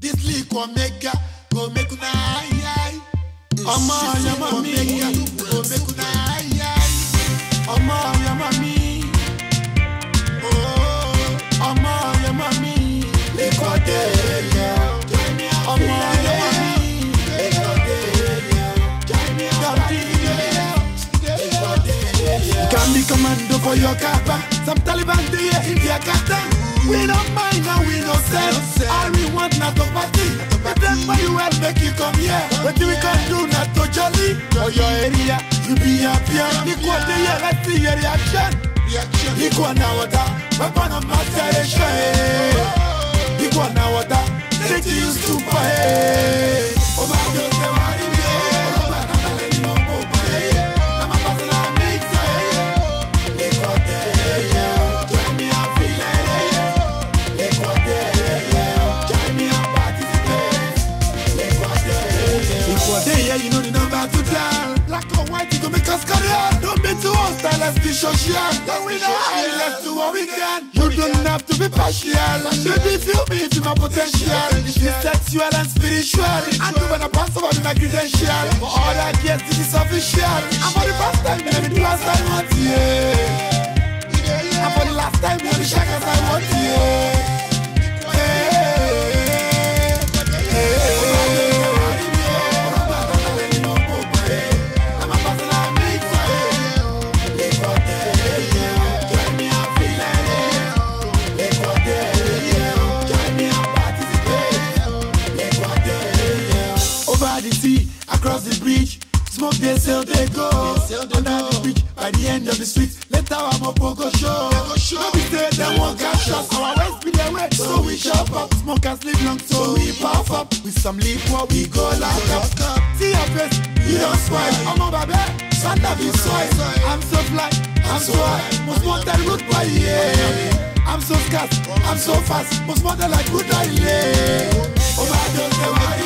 This league go make ya, go make una aye. Omo yama mi, go make una aye. Omo yama mi, oh, omo yama mi, league go take ya. Omo yama mi, league go take ya. Can be commando for your kappa. Some Taliban they here in their katan. We don't mind and we don't sell. All we want not to party. But that's why you help make you come here. What we can do not to jolly. For your area, you be happy. Nico the year, let's see your reaction. Nico na wada, weapon of mass terrorism. Nico na wada, they used to fight. You know the number to dial. Black or white, you go make us career. Don't be too hostile, let's be social. Don't we know how let's do what we can. You don't have to be partial. Baby, feel me to my potential. It's sexual and spiritual. And do when I pass over with my credential. For all that, yes, this is official. And for the first time, baby, the last time I want you. And for the last time, baby, the shackles I want you. Across the bridge, smoke they sell they go. Under the bridge, by the end of the street, let our Mopoko show. Nobody say they won't catch us. Our ways be their way, so we chop up. Smokers live long, so we puff up. With some leaf, what we go like up. See your face, you don't smile. I'm on my bed, Santa be soy. I'm so fly, I'm so high. Most wanted good boy, yeah. I'm so scarce, I'm so fast. Most wanted like good I lay. Overdose,